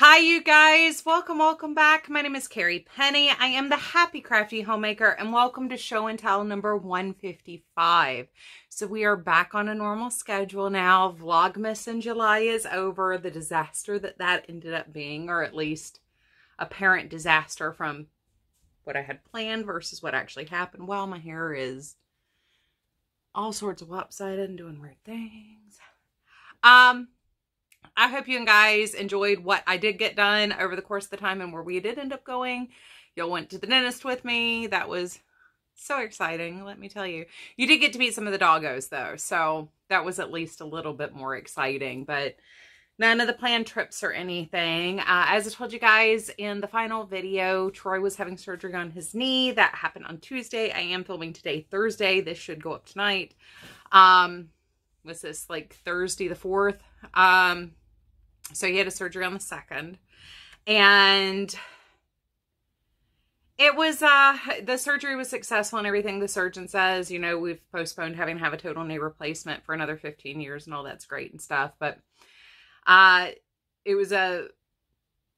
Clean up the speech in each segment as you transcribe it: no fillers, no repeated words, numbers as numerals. Hi you guys, welcome back. My name is Carrie Penny. I am the Happy Crafty Homemaker and welcome to show and tell number 155. So we are back on a normal schedule now. Vlogmas in July is over. The disaster that ended up being, or at least apparent disaster from what I had planned versus what actually happened. Well, my hair is all sorts of lopsided and doing weird things. I hope you guys enjoyed what I did get done over the course of the time and where we did end up going. Y'all went to the dentist with me. That was so exciting, let me tell you. You did get to meet some of the doggos though, so that was at least a little bit more exciting, but none of the planned trips or anything. As I told you guys in the final video, Troy was having surgery on his knee. That happened on Tuesday. I am filming today, Thursday. This should go up tonight. Was this like Thursday the 4th? So he had a surgery on the 2nd, and it was, the surgery was successful and everything. The surgeon says, you know, we've postponed having to have a total knee replacement for another 15 years and all that's great and stuff. But, it was a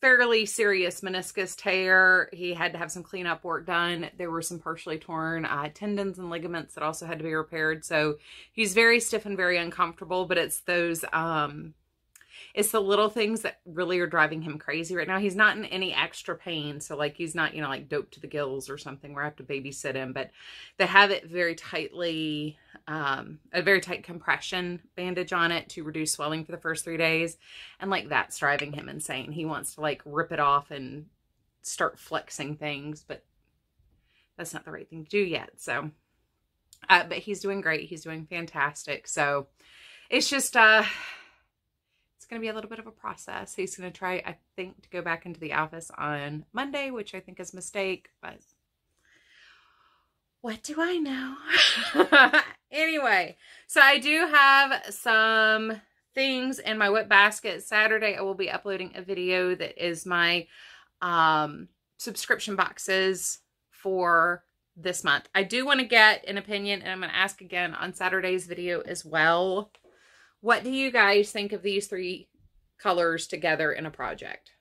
fairly serious meniscus tear. He had to have some cleanup work done. There were some partially torn tendons and ligaments that also had to be repaired. So he's very stiff and very uncomfortable, but it's those, it's the little things that really are driving him crazy right now. He's not in any extra pain. So like, he's not, you know, like doped to the gills or something where I have to babysit him, but they have it very tightly, a very tight compression bandage on it to reduce swelling for the first 3 days. And like, that's driving him insane. He wants to like rip it off and start flexing things, but that's not the right thing to do yet. So, but he's doing great. He's doing fantastic. So it's just, it's going to be a little bit of a process. He's going to try, I think, to go back into the office on Monday, which I think is a mistake, but what do I know? Anyway, so I do have some things in my whip basket. Saturday, I will be uploading a video that is my subscription boxes for this month. I do want to get an opinion, and I'm going to ask again on Saturday's video as well. What do you guys think of these three colors together in a project?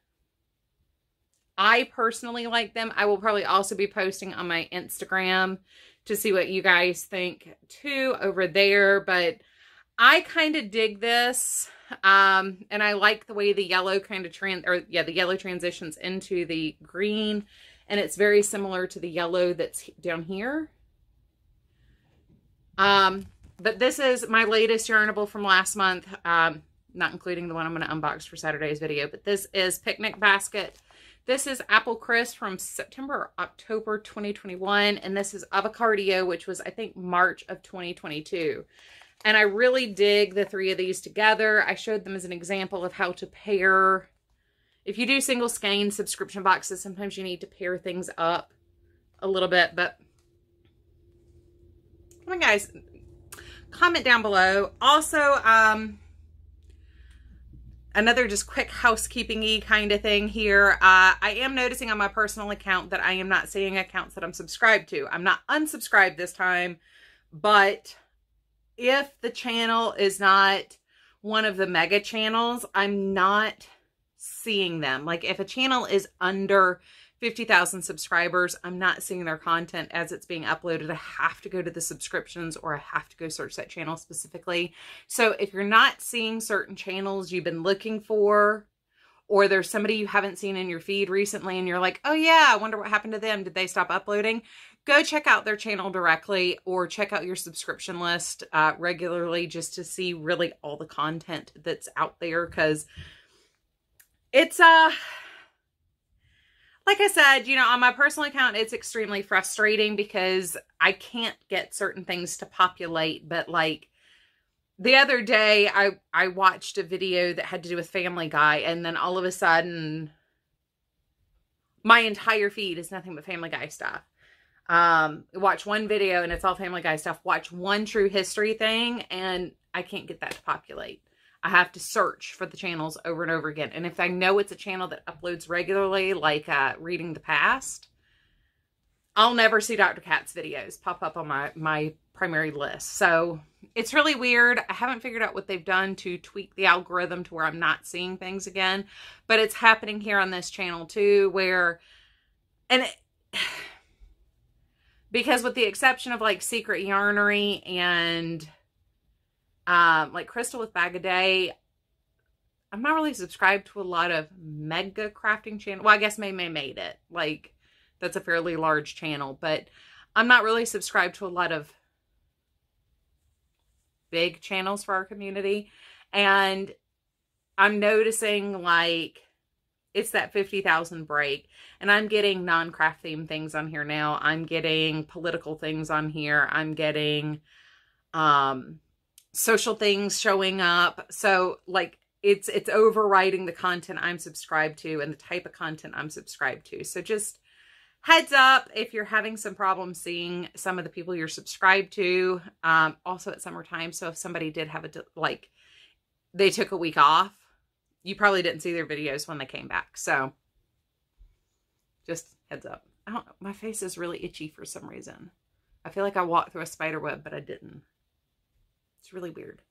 I personally like them. I will probably also be posting on my Instagram to see what you guys think too over there. But I kind of dig this. And I like the way the yellow kind of the yellow transitions into the green. And it's very similar to the yellow that's down here. But this is my latest Yarnable from last month, not including the one I'm going to unbox for Saturday's video, but this is Picnic Basket. This is Apple Crisp from September or October 2021, and this is Avocardio, which was, I think, March of 2022. And I really dig the three of these together. I showed them as an example of how to pair. If you do single skein subscription boxes, sometimes you need to pair things up a little bit, but come on, guys. Comment down below. Also, another just quick housekeeping-y kind of thing here. I am noticing on my personal account that I am not seeing accounts that I'm subscribed to. I'm not unsubscribed this time, but if the channel is not one of the mega channels, I'm not seeing them. Like if a channel is under 50,000 subscribers, I'm not seeing their content as it's being uploaded. I have to go to the subscriptions, or I have to go search that channel specifically. So if you're not seeing certain channels you've been looking for, or there's somebody you haven't seen in your feed recently and you're like, oh yeah, I wonder what happened to them. Did they stop uploading? Go check out their channel directly, or check out your subscription list regularly just to see really all the content that's out there. Cause it's like I said, you know, on my personal account, it's extremely frustrating because I can't get certain things to populate. But like the other day, I watched a video that had to do with Family Guy, and then all of a sudden, my entire feed is nothing but Family Guy stuff. Watch one video and it's all Family Guy stuff. Watch one true history thing, and I can't get that to populate. I have to search for the channels over and over again. And if I know it's a channel that uploads regularly, like Reading the Past, I'll never see Dr. Kat's videos pop up on my primary list. So It's really weird. I haven't figured out what they've done to tweak the algorithm to where I'm not seeing things again, but it's happening here on this channel too, where, because with the exception of like Secret Yarnery and like Crystal with Bagaday, I'm not really subscribed to a lot of mega crafting channels. Well, I guess May May made it. Like, that's a fairly large channel, but I'm not really subscribed to a lot of big channels for our community. And I'm noticing like it's that 50,000 break, and I'm getting non-craft themed things on here now. I'm getting political things on here. I'm getting social things showing up. So like, it's overriding the content I'm subscribed to and the type of content I'm subscribed to. So just heads up if you're having some problems seeing some of the people you're subscribed to. Also at summertime. So if somebody did have a, like they took a week off, you probably didn't see their videos when they came back. So just heads up. I don't know. My face is really itchy for some reason. I feel like I walked through a spider web, but I didn't. It's really weird.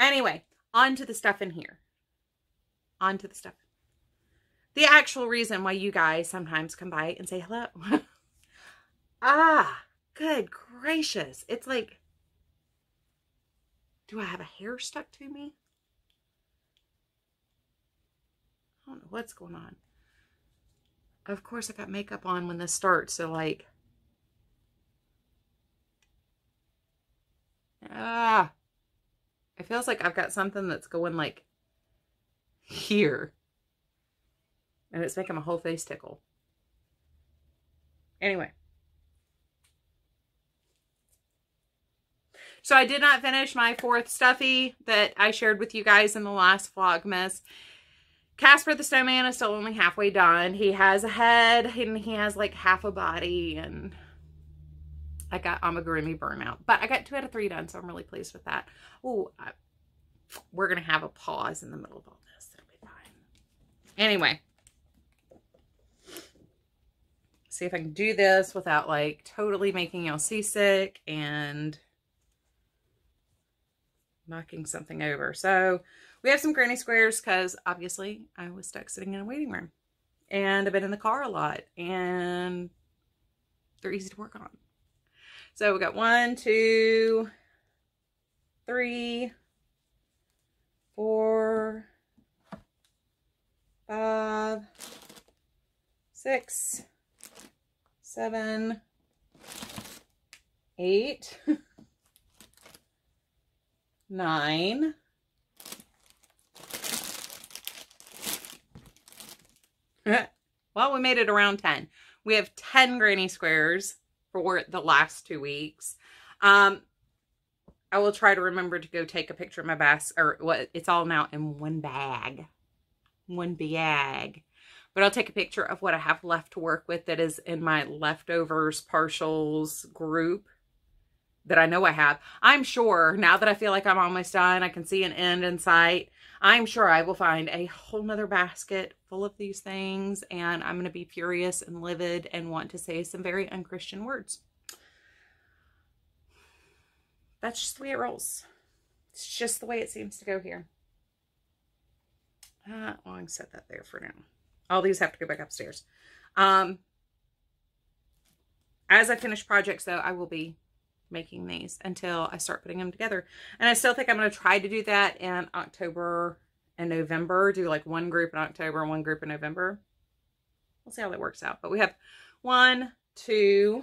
Anyway. On to the stuff in here. On to the stuff. The actual reason why you guys sometimes come by and say hello. Ah, good gracious. It's like, do I have a hair stuck to me? I don't know what's going on. Of course, I got makeup on when this starts. So like, ah. It feels like I've got something that's going like here, and it's making my whole face tickle. Anyway. So I did not finish my fourth stuffy that I shared with you guys in the last Vlogmas. Casper the Snowman is still only halfway done. He has a head and he has like half a body, and I got Amigurumi burnout, but I got 2 out of 3 done, so I'm really pleased with that. Oh, we're going to have a pause in the middle of all this. It'll be fine. Anyway, see if I can do this without like totally making y'all seasick and knocking something over. So we have some granny squares because obviously I was stuck sitting in a waiting room, and I've been in the car a lot, and they're easy to work on. So we got 1, 2, 3, 4, 5, 6, 7, 8, 9. Well, we made it around 10. We have 10 granny squares for the last 2 weeks. I will try to remember to go take a picture of my basket, or what, it's all now in one bag, but I'll take a picture of what I have left to work with that is in my leftovers partials group that I know I have. I'm sure now that I feel like I'm almost done, I can see an end in sight. I'm sure I will find a whole nother basket full of these things, and I'm going to be furious and livid and want to say some very unchristian words. That's just the way it rolls. It's just the way it seems to go here. Well, I can set that there for now. All these have to go back upstairs. As I finish projects, though, I will be making these until I start putting them together. And I still think I'm going to try to do that in October and November. Do like one group in October and one group in November. We'll see how that works out. But we have 1, 2,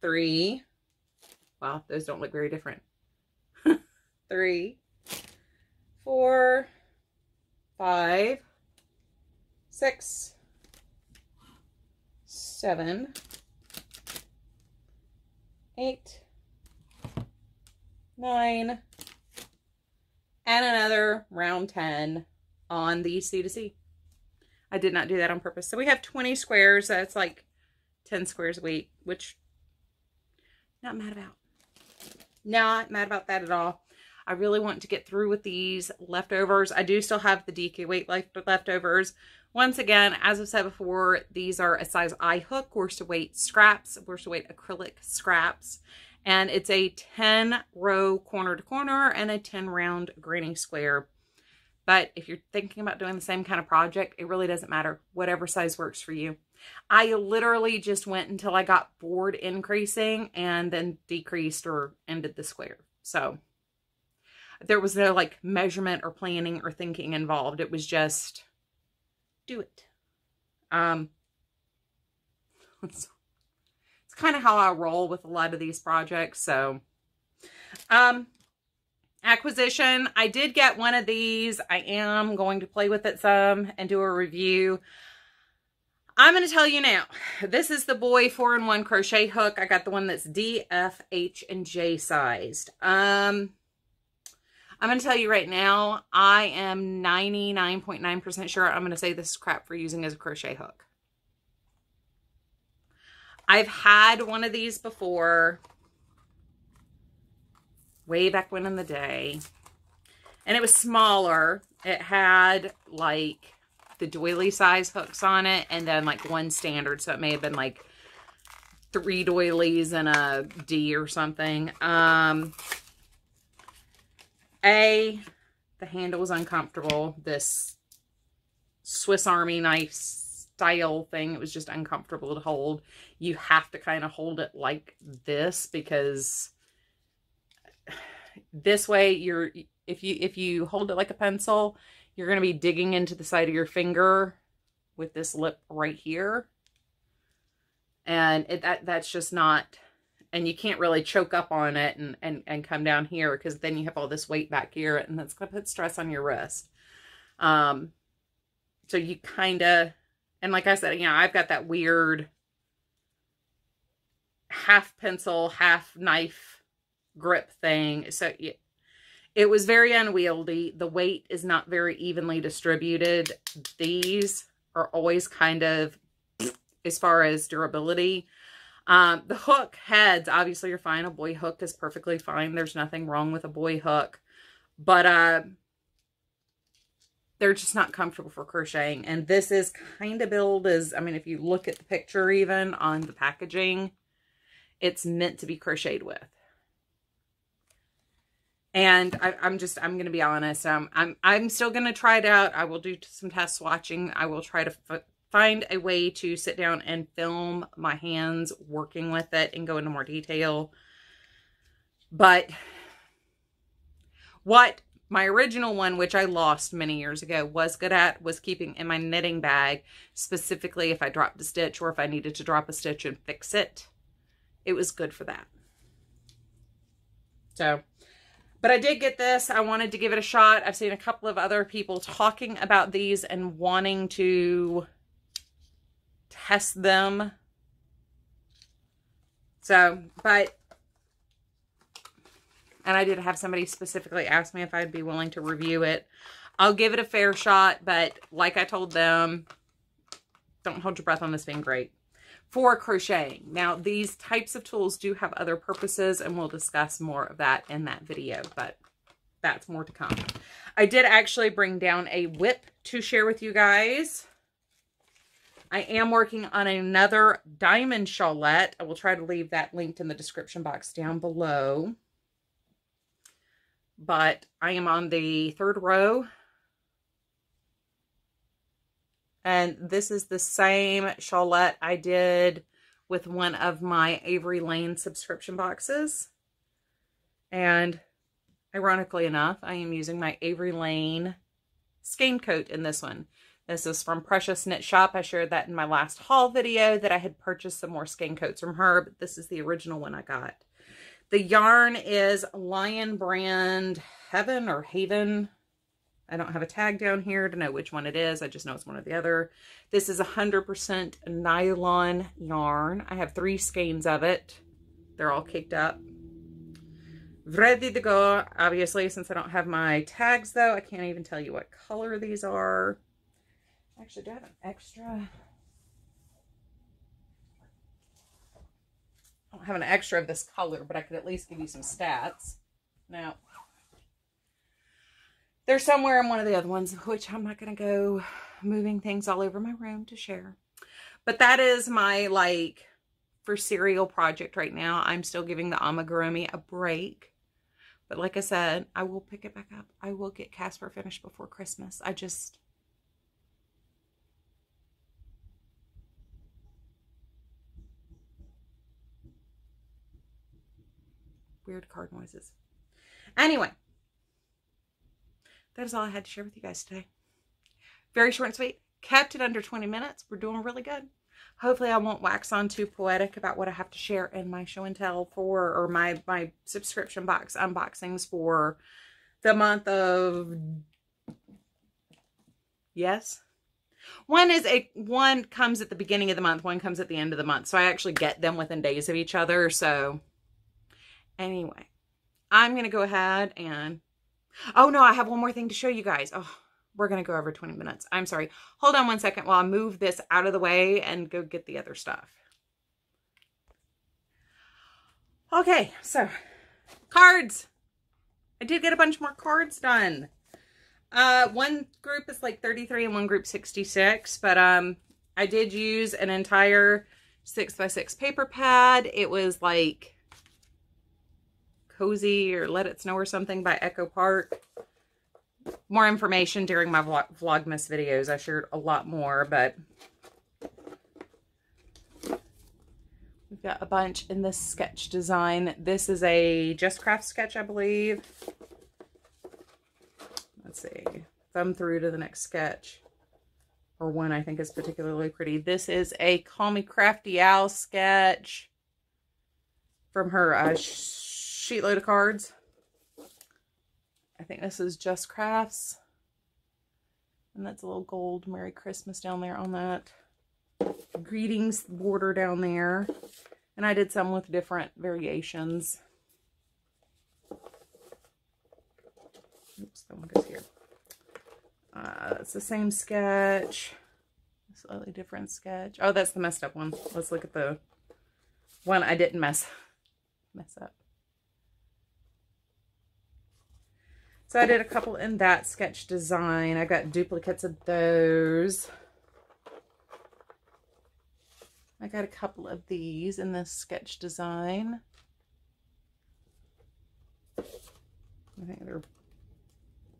3. Wow, those don't look very different. 3, 4, 5, 6, 7, 8, 9, and another round 10 on the C2C. I did not do that on purpose. So we have 20 squares. That's like 10 squares a week, which not mad about. Not mad about that at all. I really want to get through with these leftovers. I do still have the DK weight leftovers. Once again, as I've said before, these are a size I hook, worsted weight scraps, worsted weight acrylic scraps, and it's a 10 row corner to corner and a 10 round granny square. But if you're thinking about doing the same kind of project, it really doesn't matter. Whatever size works for you. I literally just went until I got bored increasing and then decreased or ended the square. So there was no like measurement or planning or thinking involved. It was just do it. It's kind of how I roll with a lot of these projects. So, acquisition. I did get one of these. I am going to play with it some and do a review. I'm going to tell you now, this is the Boye 4-in-1 crochet hook. I got the one that's D, F, H, and J sized. I'm going to tell you right now, I am 99.9% sure I'm going to say this is crap for using as a crochet hook. I've had one of these before, way back when in the day, and it was smaller. It had like the doily size hooks on it and then like one standard. So it may have been like 3 doilies and a D or something. The handle was uncomfortable. This Swiss Army knife style thing, it was just uncomfortable to hold. You have to kind of hold it like this, because this way you're, if you hold it like a pencil, you're going to be digging into the side of your finger with this lip right here. And that's just not, and you can't really choke up on it and come down here, because then you have all this weight back here and that's going to put stress on your wrist. So you kind of, and like I said, you know, I've got that weird half pencil, half knife grip thing. So it was very unwieldy. The weight is not very evenly distributed. These are always kind of, as far as durability, the hook heads, obviously you're fine. A Boye hook is perfectly fine. There's nothing wrong with a Boye hook, but, they're just not comfortable for crocheting. And this is kind of billed as, I mean, if you look at the picture, even on the packaging, it's meant to be crocheted with. And I'm going to be honest. I'm still going to try it out. I will do some test swatching. I will try to find a way to sit down and film my hands working with it and go into more detail. But what my original one, which I lost many years ago, was good at was keeping in my knitting bag, specifically if I dropped a stitch or if I needed to drop a stitch and fix it. It was good for that. So, but I did get this. I wanted to give it a shot. I've seen a couple of other people talking about these and wanting to test them. So, but... and I did have somebody specifically ask me if I'd be willing to review it. I'll give it a fair shot, but like I told them, don't hold your breath on this being great for crocheting. Now, these types of tools do have other purposes, and we'll discuss more of that in that video, but that's more to come. I did actually bring down a whip to share with you guys. I am working on another diamond shawlette. I will try to leave that linked in the description box down below. But I am on the 3rd row. And this is the same shawlette I did with one of my Avery Lane subscription boxes. And ironically enough, I am using my Avery Lane skein coat in this one. This is from Precious Knit Shop. I shared that in my last haul video that I had purchased some more skein coats from her, but this is the original one I got. The yarn is Lion Brand Heaven or Haven. I don't have a tag down here to know which one it is. I just know it's one or the other. This is 100% nylon yarn. I have 3 skeins of it. They're all caked up. Ready to go. Obviously, since I don't have my tags, though, I can't even tell you what color these are. Actually, do I have an extra? I don't have an extra of this color, but I could at least give you some stats. Now, they're somewhere in one of the other ones, which I'm not going to go moving things all over my room to share. But that is my, like, for Serial Project right now. I'm still giving the Amigurumi a break. But like I said, I will pick it back up. I will get Casper finished before Christmas. I just... weird card noises. Anyway, that is all I had to share with you guys today. Very short and sweet. Kept it under 20 minutes. We're doing really good. Hopefully I won't wax on too poetic about what I have to share in my show and tell for, or my subscription box unboxings for the month of, yes. One comes at the beginning of the month, one comes at the end of the month. So I actually get them within days of each other. So anyway, I'm going to go ahead and, oh no, I have one more thing to show you guys. Oh, we're going to go over 20 minutes. I'm sorry. Hold on one second while I move this out of the way and go get the other stuff. Okay, so cards. I did get a bunch more cards done. One group is like 33 and one group 66, but I did use an entire 6x6 paper pad. It was like Cozy or Let It Snow or something by Echo Park. More information during my Vlogmas videos. I shared a lot more, but we've got a bunch in this sketch design. This is a Just Craft sketch, I believe. Let's see. Thumb through to the next sketch. Or one I think is particularly pretty. This is a Call Me Crafty Owl sketch from her sheet load of cards. I think this is Just Crafts, and that's a little gold Merry Christmas down there on that greetings border down there, and I did some with different variations. Oops, that one goes here. It's the same sketch, slightly different sketch. Oh, that's the messed up one. Let's look at the one I didn't mess up. So I did a couple in that sketch design. I got duplicates of those. I got a couple of these in this sketch design. I think there are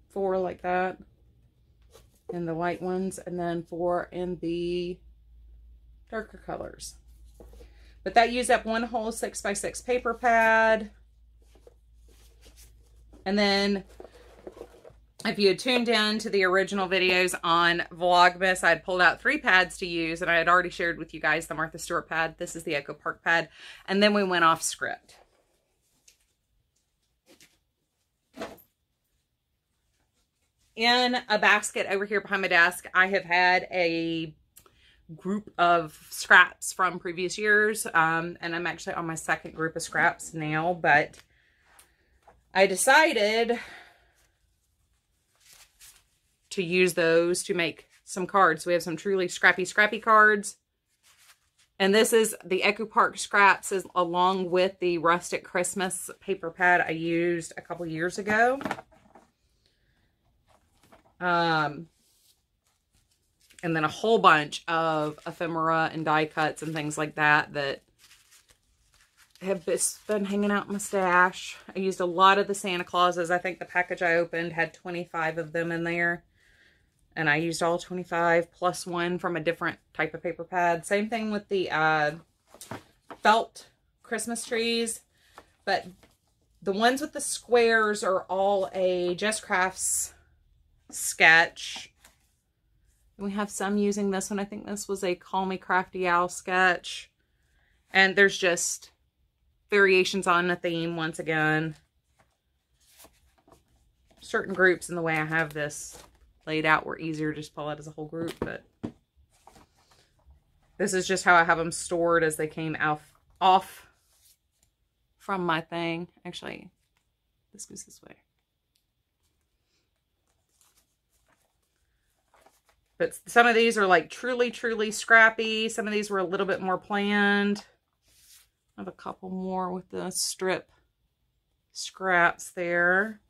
4 like that in the light ones, and then 4 in the darker colors. But that used up one whole 6x6 paper pad. And then if you had tuned in to the original videos on Vlogmas, I had pulled out 3 pads to use, and I had already shared with you guys the Martha Stewart pad. This is the Echo Park pad. And then we went off script. In a basket over here behind my desk, I have had a group of scraps from previous years, and I'm actually on my 2nd group of scraps now, but I decided to use those to make some cards. We have some truly scrappy cards. And this is the Echo Park scraps is along with the Rustic Christmas paper pad I used a couple years ago. And then a whole bunch of ephemera and die cuts and things like that that have been hanging out in my stash. I used a lot of the Santa Clauses. I think the package I opened had 25 of them in there. And I used all 25 plus 1 from a different type of paper pad. Same thing with the felt Christmas trees. But the ones with the squares are all a Just Crafts sketch. And we have some using this one. I think this was a Call Me Crafty Owl sketch. And there's just variations on the theme once again. Certain groups in the way I have this laid out were easier to just pull out as a whole group, but this is just how I have them stored as they came off from my thing. Actually, this goes this way. But some of these are like truly scrappy. Some of these were a little bit more planned. I have a couple more with the strip scraps there.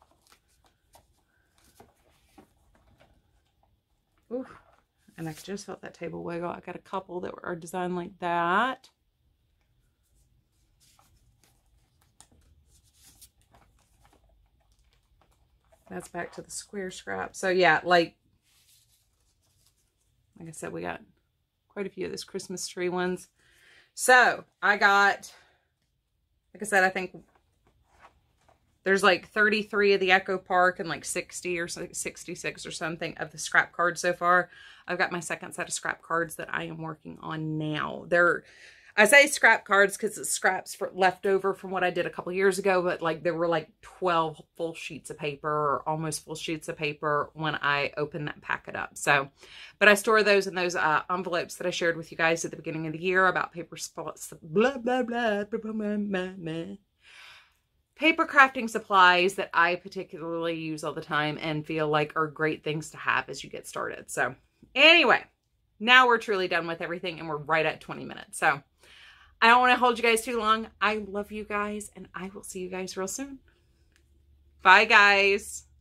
Ooh, and I just felt that table wiggle. I got a couple that are designed like that. That's back to the square scrap. So yeah, like I said, we got quite a few of those Christmas tree ones. So I got, like I said, I think there's like 33 of the Echo Park and like 60 or 66 or something of the scrap cards so far. I've got my second set of scrap cards that I am working on now. They're, I say scrap cards because it's scraps for leftover from what I did a couple years ago, but like there were like 12 full sheets of paper or almost full sheets of paper when I opened that packet up. So, but I store those in those envelopes that I shared with you guys at the beginning of the year about paper spots, blah, blah, blah, blah, blah, blah, blah, blah. Paper crafting supplies that I particularly use all the time and feel like are great things to have as you get started. So anyway, now we're truly done with everything and we're right at 20 minutes. So I don't want to hold you guys too long. I love you guys and I will see you guys real soon. Bye guys.